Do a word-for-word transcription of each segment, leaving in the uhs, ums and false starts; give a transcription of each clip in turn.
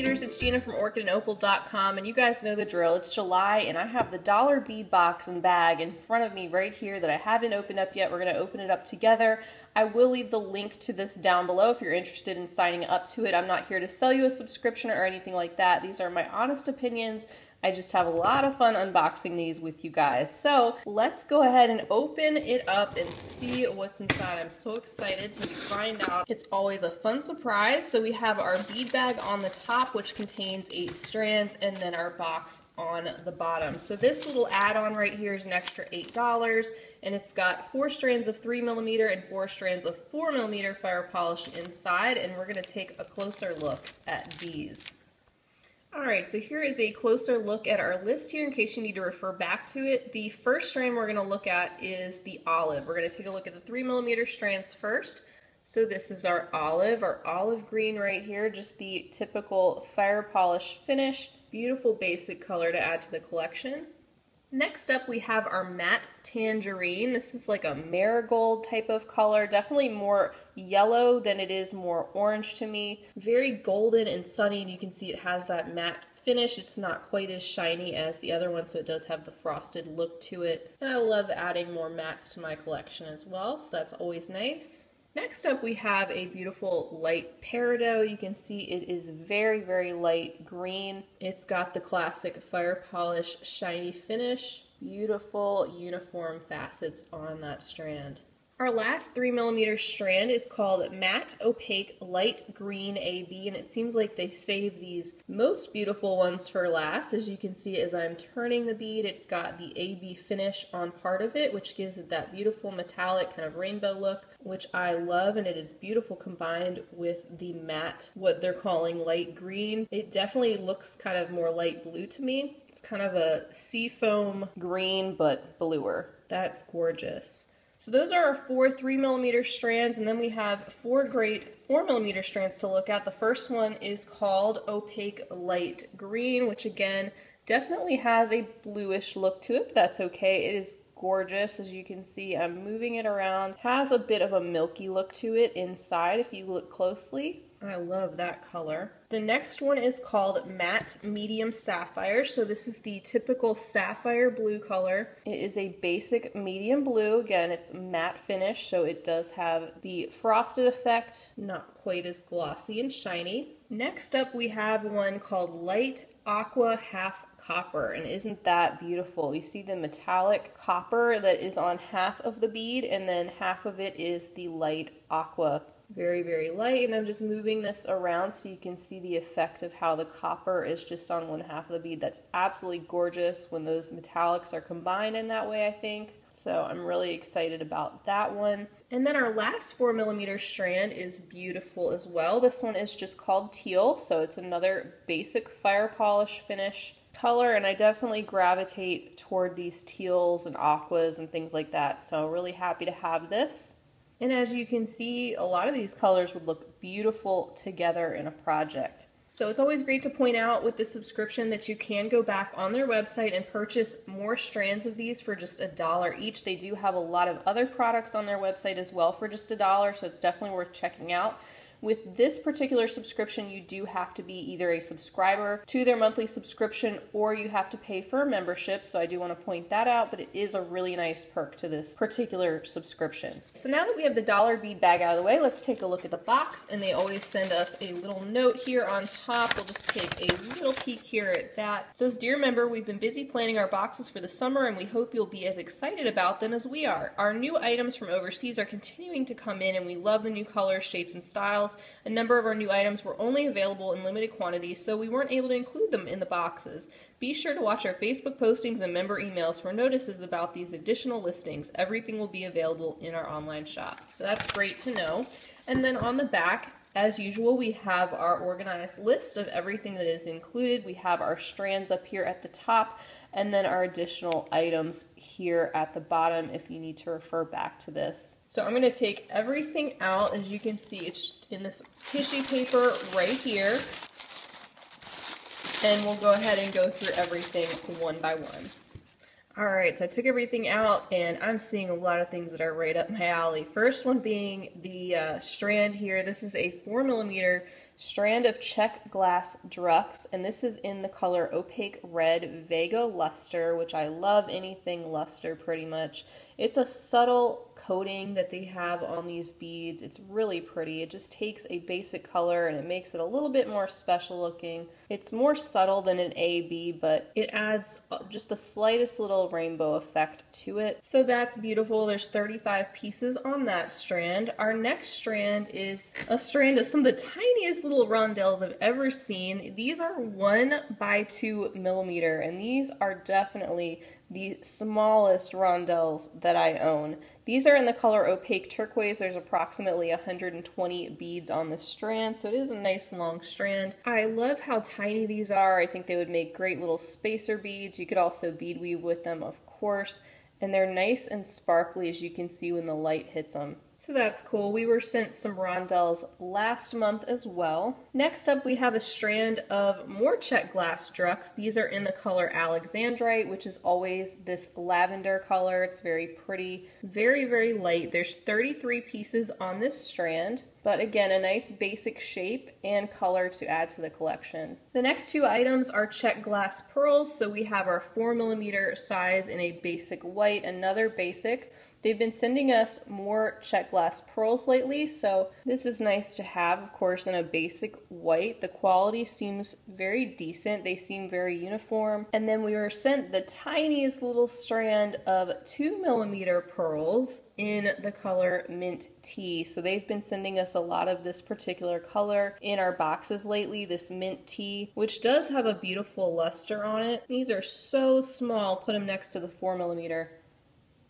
beaters, it's Gina from orchid and opal dot com, and you guys know the drill. It's July, and I have the Dollar Bead Box and Bag in front of me right here that I haven't opened up yet. We're going to open it up together. I will leave the link to this down below if you're interested in signing up to it. I'm not here to sell you a subscription or anything like that. These are my honest opinions. I just have a lot of fun unboxing these with you guys. So let's go ahead and open it up and see what's inside. I'm so excited to find out. It's always a fun surprise. So we have our bead bag on the top, which contains eight strands, and then our box on the bottom. So this little add-on right here is an extra eight dollars, and it's got four strands of three millimeter and four strands of four millimeter fire polish inside. And we're gonna take a closer look at these. All right, so here is a closer look at our list here in case you need to refer back to it. The first strand we're gonna look at is the olive. We're gonna take a look at the three millimeter strands first. So this is our olive, our olive green right here, just the typical fire polish finish. Beautiful basic color to add to the collection. Next up, we have our matte tangerine. This is like a marigold type of color, definitely more yellow than it is more orange to me. Very golden and sunny, and you can see it has that matte finish. It's not quite as shiny as the other one, so it does have the frosted look to it. And I love adding more mattes to my collection as well, so that's always nice. Next up, we have a beautiful light peridot. You can see it is very, very light green. It's got the classic fire polish shiny finish. Beautiful uniform facets on that strand. Our last three millimeter strand is called Matte Opaque Light Green A B, and it seems like they save these most beautiful ones for last. As you can see, as I'm turning the bead, it's got the A B finish on part of it, which gives it that beautiful metallic kind of rainbow look, which I love, and it is beautiful combined with the matte, what they're calling light green. It definitely looks kind of more light blue to me. It's kind of a seafoam green, but bluer. That's gorgeous. So those are our four three millimeter strands, and then we have four great four millimeter strands to look at. The first one is called Opaque Light Green, which again definitely has a bluish look to it, but that's okay. It is gorgeous. As you can see, I'm moving it around. Has a bit of a milky look to it inside if you look closely. I love that color. The next one is called Matte Medium Sapphire. So this is the typical sapphire blue color. It is a basic medium blue. Again, it's matte finish, so it does have the frosted effect, not quite as glossy and shiny. Next up, we have one called Light Aqua Half Copper, and isn't that beautiful? You see the metallic copper that is on half of the bead, and then half of it is the light aqua. Very, very light, and I'm just moving this around so you can see the effect of how the copper is just on one half of the bead. That's absolutely gorgeous when those metallics are combined in that way, I think. So I'm really excited about that one. And then our last four millimeter strand is beautiful as well. This one is just called teal, so it's another basic fire polish finish color, and I definitely gravitate toward these teals and aquas and things like that, so really happy to have this. And as you can see, a lot of these colors would look beautiful together in a project. So it's always great to point out with the subscription that you can go back on their website and purchase more strands of these for just a dollar each. They do have a lot of other products on their website as well for just a dollar, so it's definitely worth checking out. With this particular subscription, you do have to be either a subscriber to their monthly subscription, or you have to pay for a membership, so I do want to point that out, but it is a really nice perk to this particular subscription. So now that we have the Dollar Bead Bag out of the way, let's take a look at the box, and they always send us a little note here on top. We'll just take a little peek here at that. It says, "Dear member, we've been busy planning our boxes for the summer, and we hope you'll be as excited about them as we are. Our new items from overseas are continuing to come in, and we love the new colors, shapes, and styles. A number of our new items were only available in limited quantities, so we weren't able to include them in the boxes. Be sure to watch our Facebook postings and member emails for notices about these additional listings. Everything will be available in our online shop." So that's great to know. And then on the back, as usual, we have our organized list of everything that is included. We have our strands up here at the top, and then our additional items here at the bottom if you need to refer back to this. So I'm going to take everything out. As you can see, it's just in this tissue paper right here. And we'll go ahead and go through everything one by one. All right, so I took everything out, and I'm seeing a lot of things that are right up my alley. First one being the uh, strand here. This is a four millimeter strand of Czech Glass Drux, and this is in the color Opaque Red Vago Luster, which I love anything luster pretty much. It's a subtle coating that they have on these beads. It's really pretty. It just takes a basic color and it makes it a little bit more special looking. It's more subtle than an A B, but it adds just the slightest little rainbow effect to it. So that's beautiful. There's thirty-five pieces on that strand. Our next strand is a strand of some of the tiniest little rondelles I've ever seen. These are one by two millimeter, and these are definitely the smallest rondelles that I own. These are in the color Opaque Turquoise. There's approximately one hundred twenty beads on this strand, so it is a nice long strand. I love how tiny these are. I think they would make great little spacer beads. You could also bead weave with them, of course, and they're nice and sparkly, as you can see when the light hits them. So that's cool. We were sent some rondelles last month as well. Next up, we have a strand of more Czech Glass Drux. These are in the color Alexandrite, which is always this lavender color. It's very pretty, very, very light. There's thirty-three pieces on this strand, but again, a nice basic shape and color to add to the collection. The next two items are Czech Glass Pearls. So we have our four millimeter size in a basic white, another basic. They've been sending us more Czech Glass Pearls lately, so this is nice to have, of course, in a basic white. The quality seems very decent. They seem very uniform. And then we were sent the tiniest little strand of two millimeter pearls in the color Mint Tea. So they've been sending us a lot of this particular color in our boxes lately, this Mint Tea, which does have a beautiful luster on it. These are so small. Put them next to the four millimeter,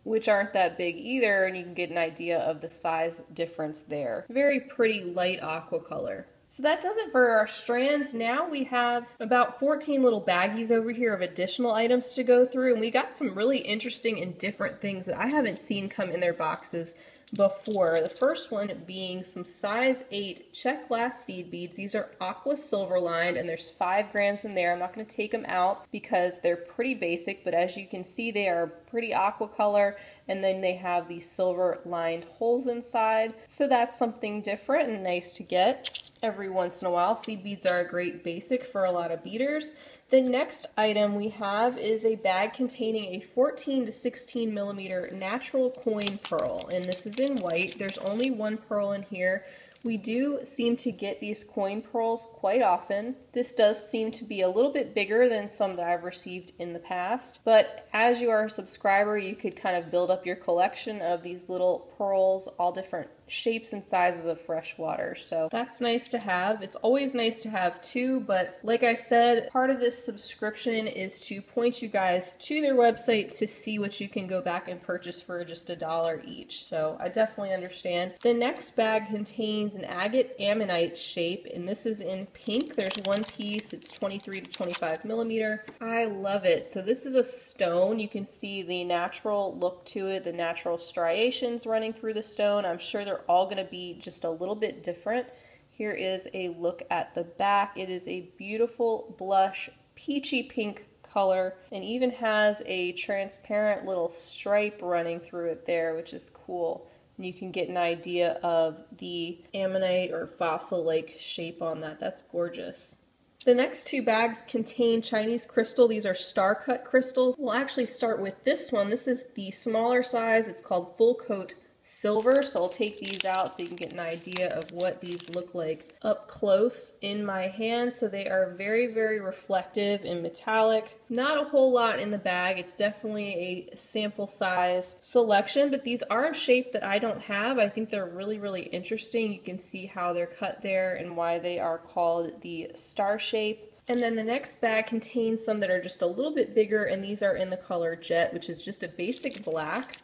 which aren't that big either, and you can get an idea of the size difference there. Very pretty light aqua color. So that does it for our strands. Now we have about fourteen little baggies over here of additional items to go through, and we got some really interesting and different things that I haven't seen come in their boxes before. The first one being some size eight Czech glass seed beads. These are aqua silver lined, and there's five grams in there. I'm not going to take them out because they're pretty basic, but as you can see, they are pretty aqua color, and then they have these silver lined holes inside. So that's something different and nice to get every once in a while. Seed beads are a great basic for a lot of beaters. The next item we have is a bag containing a fourteen to sixteen millimeter natural coin pearl, and this is in white. There's only one pearl in here. We do seem to get these coin pearls quite often. This does seem to be a little bit bigger than some that I've received in the past, but as you are a subscriber, you could kind of build up your collection of these little pearls, all different shapes and sizes of fresh water. So that's nice to have. It's always nice to have two, but like I said, part of this subscription is to point you guys to their website to see what you can go back and purchase for just a dollar each. So I definitely understand. The next bag contains an agate ammonite shape, and this is in pink. There's one piece. It's twenty-three to twenty-five millimeter. I love it. So this is a stone. You can see the natural look to it, the natural striations running through the stone. I'm sure they're all going to be just a little bit different. Here is a look at the back. It is a beautiful blush peachy pink color, and even has a transparent little stripe running through it there, which is cool. And you can get an idea of the ammonite or fossil-like shape on that. That's gorgeous. The next two bags contain Chinese crystal. These are star-cut crystals. We'll actually start with this one. This is the smaller size. It's called Full Coat Silver, so I'll take these out so you can get an idea of what these look like up close in my hand. So they are very, very reflective and metallic. Not a whole lot in the bag. It's definitely a sample size selection, but these are a shape that I don't have. I think they're really, really interesting. You can see how they're cut there and why they are called the star shape. And then the next bag contains some that are just a little bit bigger, and these are in the color Jet, which is just a basic black.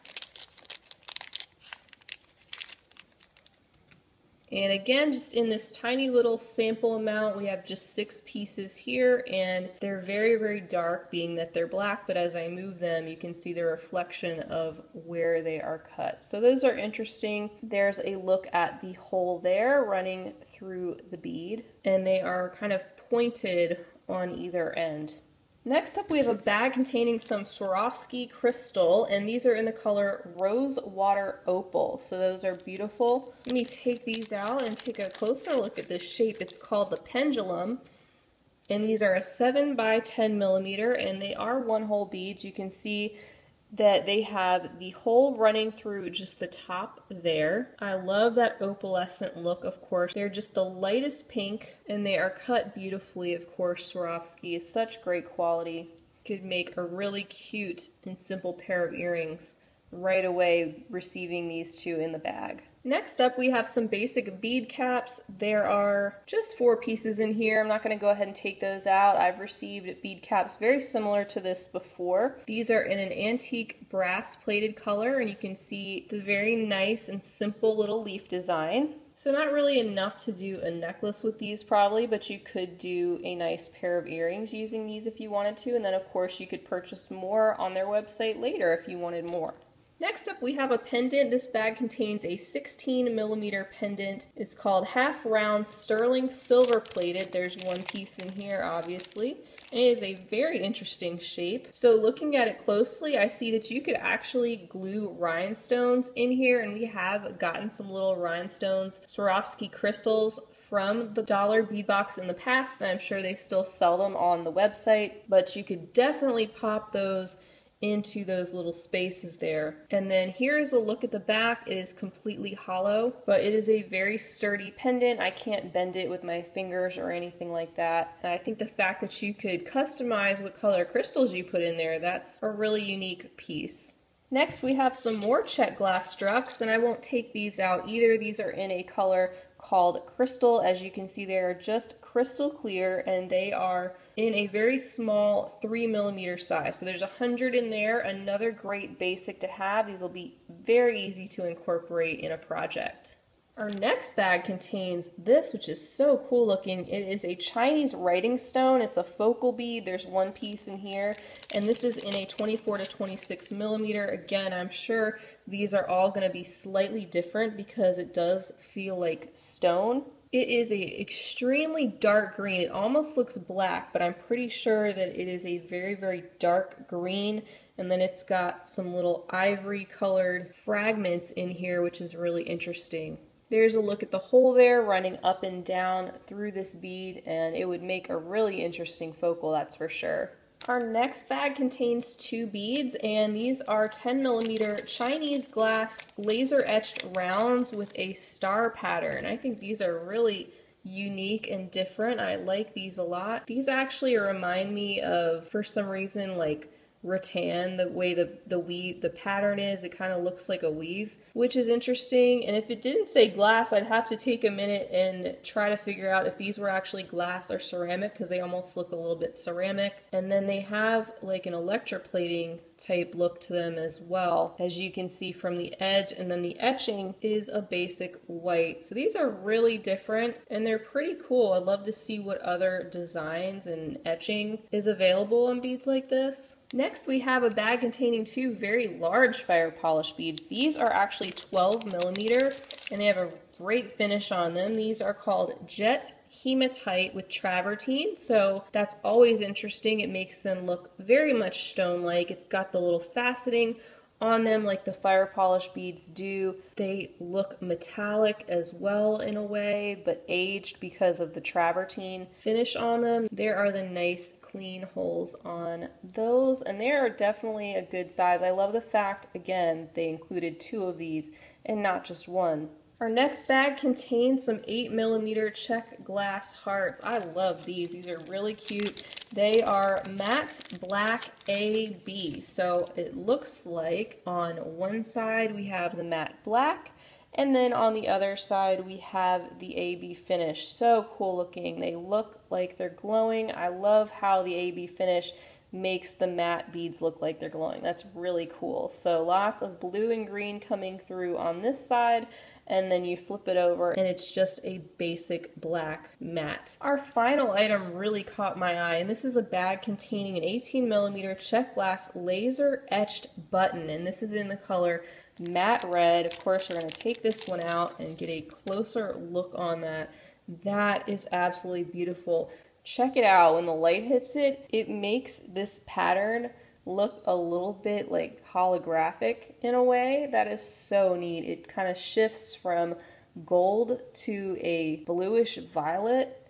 And again, just in this tiny little sample amount, we have just six pieces here, and they're very, very dark, being that they're black, but as I move them, you can see the reflection of where they are cut. So those are interesting. There's a look at the hole there running through the bead, and they are kind of pointed on either end. Next up, we have a bag containing some Swarovski Crystal, and these are in the color Rose Water Opal. So those are beautiful. Let me take these out and take a closer look at this shape. It's called the Pendulum, and these are a seven by ten millimeter, and they are one whole beads. You can see that they have the hole running through just the top there. I love that opalescent look, of course. They're just the lightest pink, and they are cut beautifully, of course. Swarovski is such great quality. Could make a really cute and simple pair of earrings right away, receiving these two in the bag. Next up, we have some basic bead caps. There are just four pieces in here. I'm not going to go ahead and take those out. I've received bead caps very similar to this before. These are in an antique brass plated color, and you can see the very nice and simple little leaf design. So not really enough to do a necklace with these probably, but you could do a nice pair of earrings using these if you wanted to, and then of course you could purchase more on their website later if you wanted more. Next up, we have a pendant. This bag contains a sixteen millimeter pendant. It's called half round sterling silver plated. There's one piece in here, obviously. It is a very interesting shape. So looking at it closely, I see that you could actually glue rhinestones in here, and we have gotten some little rhinestones, Swarovski crystals, from the Dollar Bead Box in the past, and I'm sure they still sell them on the website, but you could definitely pop those into those little spaces there. And then here is a look at the back. It is completely hollow, but it is a very sturdy pendant. I can't bend it with my fingers or anything like that. And I think the fact that you could customize what color crystals you put in there, that's a really unique piece. Next, we have some more Czech Glass Drux, and I won't take these out either. These are in a color called Crystal. As you can see, they are just crystal clear, and they are in a very small three millimeter size. So there's a hundred in there, another great basic to have. These will be very easy to incorporate in a project. Our next bag contains this, which is so cool looking. It is a Chinese writing stone. It's a focal bead. There's one piece in here, and this is in a twenty-four to twenty-six millimeter. Again, I'm sure these are all going to be slightly different because it does feel like stone. It is an extremely dark green. It almost looks black, but I'm pretty sure that it is a very, very dark green. And then it's got some little ivory colored fragments in here, which is really interesting. There's a look at the hole there running up and down through this bead, and it would make a really interesting focal, that's for sure. Our next bag contains two beads, and these are ten millimeter Chinese glass laser etched rounds with a star pattern. I think these are really unique and different. I like these a lot. These actually remind me of, for some reason, like rattan, the way the the weave the pattern is. It kind of looks like a weave, which is interesting. And if it didn't say glass, I'd have to take a minute and try to figure out if these were actually glass or ceramic, because they almost look a little bit ceramic. And then they have like an electroplating type look to them as well, as you can see from the edge, and then the etching is a basic white. So these are really different, and they're pretty cool. I'd love to see what other designs and etching is available on beads like this. Next, we have a bag containing two very large fire polish beads. These are actually twelve millimeter, and they have a great finish on them. These are called jet hematite with travertine, so that's always interesting. It makes them look very much stone-like. It's got the little faceting on them like the fire polish beads do. They look metallic as well in a way, but aged because of the travertine finish on them. There are the nice clean holes on those, and they are definitely a good size. I love the fact, again, they included two of these and not just one. Our next bag contains some eight millimeter Czech glass hearts. I love these. These are really cute. They are matte black A B. So it looks like on one side we have the matte black, and then on the other side we have the A B finish. So cool looking. They look like they're glowing. I love how the A B finish makes the matte beads look like they're glowing. That's really cool. So lots of blue and green coming through on this side, and then you flip it over and it's just a basic black matte. Our final item really caught my eye, and this is a bag containing an eighteen millimeter Czech glass laser etched button, and this is in the color matte red. Of course, we're going to take this one out and get a closer look on that. That is absolutely beautiful. check it out. When the light hits it, it makes this pattern look a little bit like holographic in a way. That is so neat. It kind of shifts from gold to a bluish violet.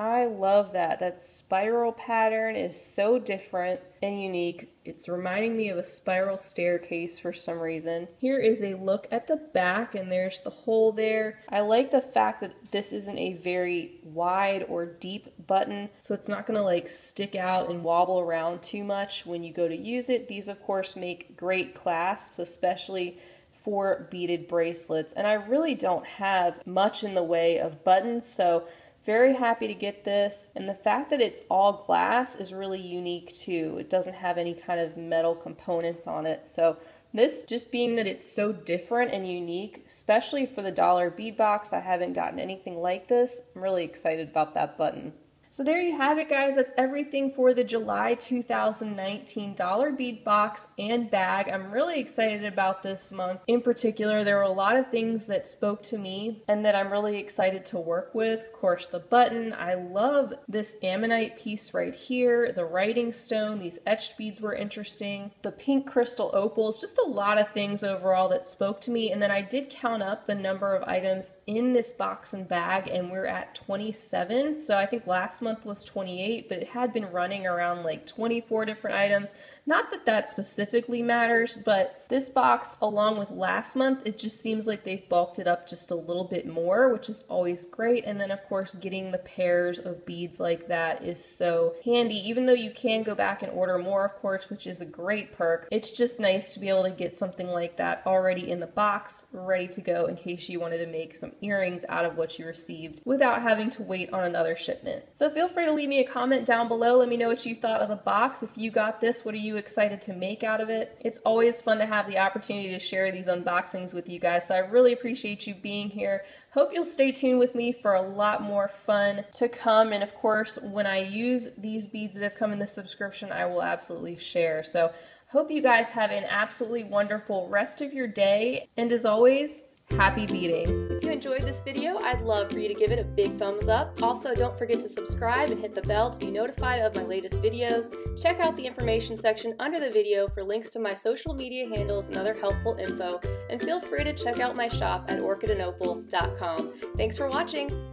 I love that. That spiral pattern is so different and unique. It's reminding me of a spiral staircase for some reason. Here is a look at the back, and there's the hole there. I like the fact that this isn't a very wide or deep button, so it's not gonna like stick out and wobble around too much when you go to use it. These of course make great clasps, especially for beaded bracelets. And I really don't have much in the way of buttons, so very happy to get this, and the fact that it's all glass is really unique too. It doesn't have any kind of metal components on it, so this, just being that it's so different and unique, especially for the Dollar Bead Box, I haven't gotten anything like this. I'm really excited about that button. So there you have it, guys. That's everything for the July two thousand nineteen Dollar Bead Box and Bag. I'm really excited about this month. In particular, there were a lot of things that spoke to me and that I'm really excited to work with. Of course, the button. I love this ammonite piece right here. The writing stone. These etched beads were interesting. The pink crystal opals. Just a lot of things overall that spoke to me. And then I did count up the number of items in this box and bag, and we're at twenty-seven. So I think last month was twenty-eight, but it had been running around like twenty-four different items. Not that that specifically matters, but this box, along with last month, it just seems like they've bulked it up just a little bit more, which is always great. And then of course getting the pairs of beads like that is so handy, even though you can go back and order more, of course, which is a great perk. It's just nice to be able to get something like that already in the box, ready to go in case you wanted to make some earrings out of what you received without having to wait on another shipment. So feel free to leave me a comment down below. Let me know what you thought of the box. If you got this, what are you excited to make out of it? It's always fun to have the opportunity to share these unboxings with you guys, so I really appreciate you being here. Hope you'll stay tuned with me for a lot more fun to come, and of course, when I use these beads that have come in the subscription, I will absolutely share. So hope you guys have an absolutely wonderful rest of your day, and as always, happy beading. If you enjoyed this video, I'd love for you to give it a big thumbs up. Also, don't forget to subscribe and hit the bell to be notified of my latest videos. Check out the information section under the video for links to my social media handles and other helpful info. And feel free to check out my shop at orchid and opal dot com. Thanks for watching!